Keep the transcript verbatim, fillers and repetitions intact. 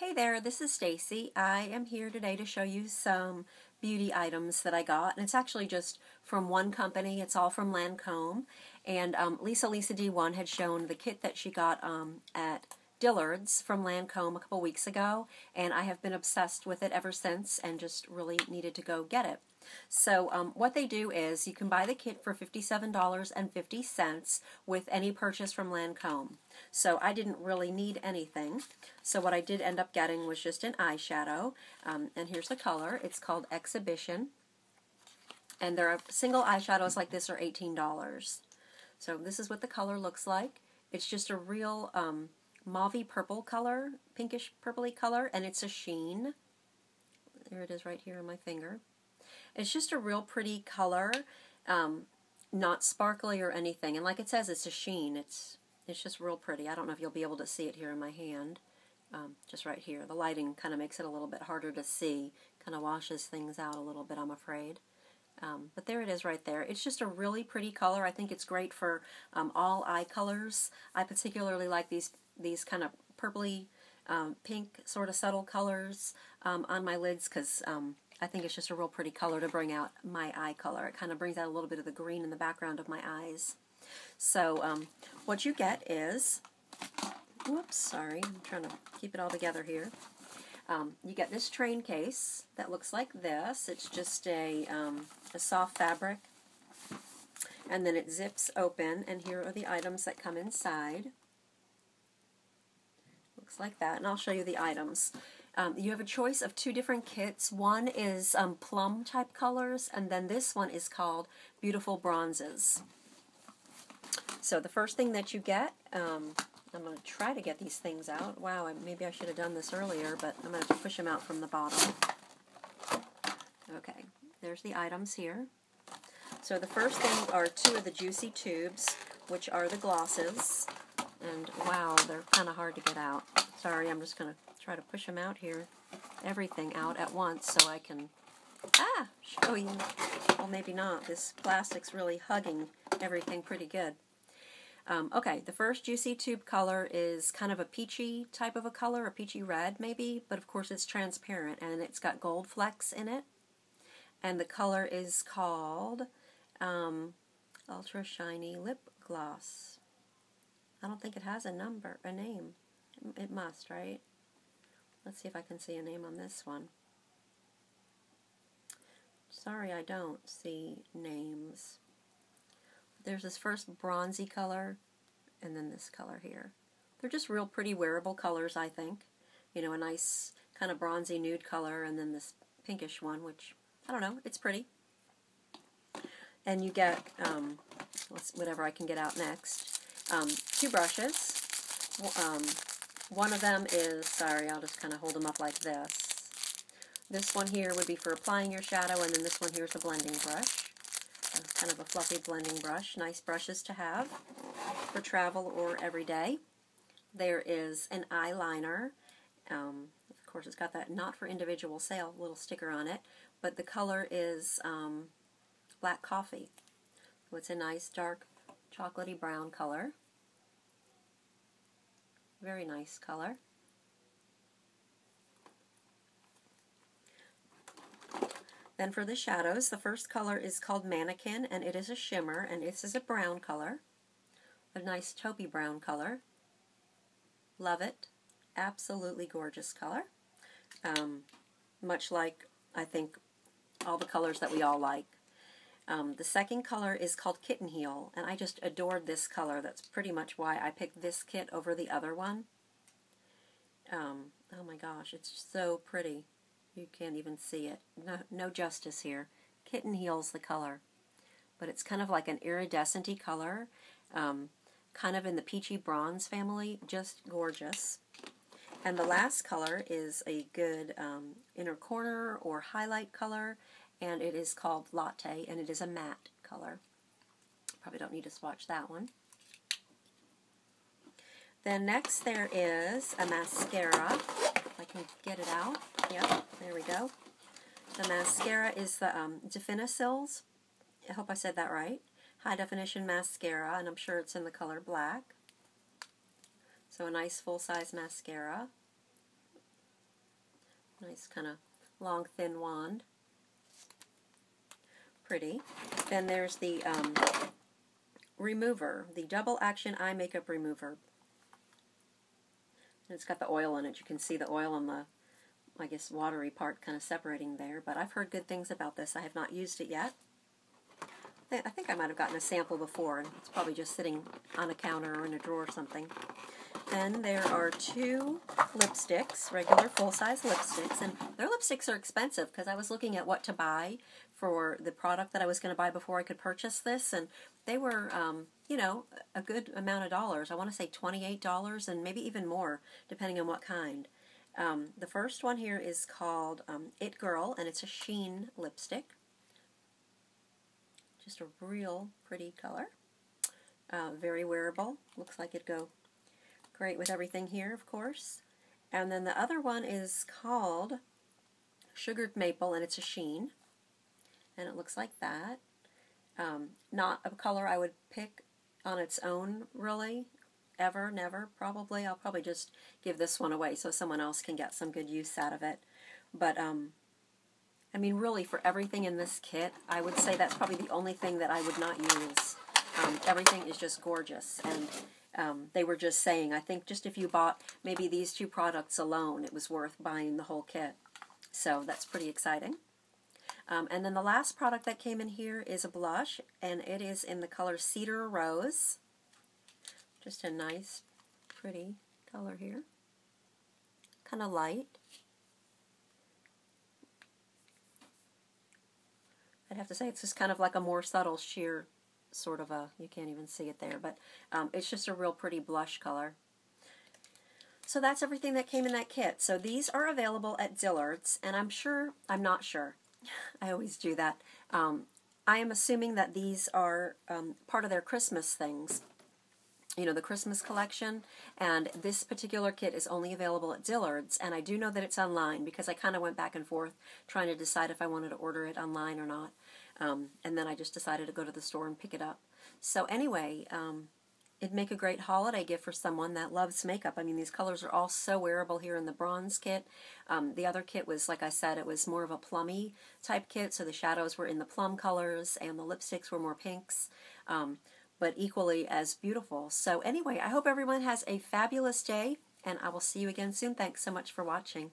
Hey there, this is Stacy. I am here today to show you some beauty items that I got, and it's actually just from one company. It's all from Lancôme, and um, Lisa Lisa D one had shown the kit that she got um, at Dillard's from Lancôme a couple weeks ago, and I have been obsessed with it ever since and just really needed to go get it. So um, what they do is you can buy the kit for fifty-seven dollars and fifty cents with any purchase from Lancôme. So I didn't really need anything. So what I did end up getting was just an eyeshadow. Um, and here's the color. It's called Exhibition. And there are single eyeshadows like this are eighteen dollars. So this is what the color looks like. It's just a real um, mauve-y purple color, pinkish purpley color, and it's a sheen. There it is right here on my finger. It's just a real pretty color, um, not sparkly or anything. And like it says, it's a sheen. It's it's just real pretty. I don't know if you'll be able to see it here in my hand, um, just right here. The lighting kind of makes it a little bit harder to see. Kind of washes things out a little bit, I'm afraid. Um, but there it is right there. It's just a really pretty color. I think it's great for um, all eye colors. I particularly like these, these kind of purpley, um, pink sort of subtle colors um, on my lids because... Um, I think it's just a real pretty color to bring out my eye color. It kind of brings out a little bit of the green in the background of my eyes. So um, what you get is, whoops, sorry, I'm trying to keep it all together here. Um, you get this train case that looks like this. It's just a, um, a soft fabric, and then it zips open, and here are the items that come inside. Looks like that, and I'll show you the items. Um, you have a choice of two different kits. One is um, plum type colors, and then this one is called Beautiful Bronzes. So the first thing that you get, um, I'm going to try to get these things out. Wow, maybe I should have done this earlier, but I'm going to push them out from the bottom. Okay, there's the items here. So the first thing are two of the Juicy Tubes, which are the glosses. And wow, they're kind of hard to get out. Sorry, I'm just going to try to push them out here, everything out at once so I can, ah, show you. Well, maybe not. This plastic's really hugging everything pretty good. Um, okay, the first Juicy Tube color is kind of a peachy type of a color, a peachy red maybe, but of course it's transparent and it's got gold flecks in it. And the color is called um, Ultra Shiny Lip Gloss. I don't think it has a number, a name. It must, right? Let's see if I can see a name on this one. Sorry, I don't see names. There's this first bronzy color, and then this color here. They're just real pretty wearable colors, I think. You know, a nice kind of bronzy nude color, and then this pinkish one, which, I don't know, it's pretty. And you get, um, whatever I can get out next, um, two brushes. Um, One of them is, sorry, I'll just kind of hold them up like this. This one here would be for applying your shadow, and then this one here is a blending brush. It's kind of a fluffy blending brush. Nice brushes to have for travel or every day. There is an eyeliner. Um, of course, it's got that not for individual sale little sticker on it, but the color is um, Black Coffee. So it's a nice dark chocolatey brown color. Very nice color. Then for the shadows, the first color is called Mannequin, and it is a shimmer, and this is a brown color, a nice taupey brown color. Love it. Absolutely gorgeous color. Um, much like, I think, all the colors that we all like. Um, the second color is called Kitten Heel, and I just adored this color. That's pretty much why I picked this kit over the other one. Um, oh my gosh, it's so pretty. You can't even see it. No, no justice here. Kitten Heel's the color. But it's kind of like an iridescent-y color, um, kind of in the peachy bronze family. Just gorgeous. And the last color is a good um, inner corner or highlight color. And it is called Latte, and it is a matte color. Probably don't need to swatch that one. Then next there is a mascara. If I can get it out. Yep, there we go. The mascara is the um, Definicils. I hope I said that right. High Definition Mascara, and I'm sure it's in the color black. So a nice full-size mascara. Nice kind of long, thin wand. Pretty. Then there's the um, remover, the Double Action Eye Makeup Remover. And it's got the oil in it. You can see the oil on the, I guess, watery part kind of separating there. But I've heard good things about this. I have not used it yet. I think I might have gotten a sample before. It's probably just sitting on a counter or in a drawer or something. Then there are two lipsticks, regular full-size lipsticks. And their lipsticks are expensive because I was looking at what to buy for the product that I was going to buy before I could purchase this. And they were, um, you know, a good amount of dollars. I want to say twenty-eight dollars and maybe even more, depending on what kind. Um, the first one here is called um, It Girl, and it's a sheen lipstick. Just a real pretty color. Uh, very wearable. Looks like it'd go great with everything here, of course. And then the other one is called Sugared Maple, and it's a sheen. And it looks like that. Um, not a color I would pick on its own, really. Ever, never, probably. I'll probably just give this one away so someone else can get some good use out of it. But, um, I mean, really, for everything in this kit, I would say that's probably the only thing that I would not use. Um, everything is just gorgeous, and um, they were just saying, I think just if you bought maybe these two products alone, it was worth buying the whole kit. So that's pretty exciting. Um, and then the last product that came in here is a blush, and it is in the color Cedar Rose. Just a nice, pretty color here. Kind of light. I'd have to say it's just kind of like a more subtle sheer sort of a, you can't even see it there, but um, it's just a real pretty blush color. So that's everything that came in that kit. So these are available at Dillard's, and I'm sure, I'm not sure, I always do that. Um, I am assuming that these are um, part of their Christmas things, you know, the Christmas collection, and this particular kit is only available at Dillard's, and I do know that it's online because I kind of went back and forth trying to decide if I wanted to order it online or not, um, and then I just decided to go to the store and pick it up. So anyway, um, it'd make a great holiday gift for someone that loves makeup. I mean, these colors are all so wearable here in the bronze kit. Um, the other kit was, like I said, it was more of a plummy type kit, so the shadows were in the plum colors, and the lipsticks were more pinks. Um, but equally as beautiful. So anyway, I hope everyone has a fabulous day, and I will see you again soon. Thanks so much for watching.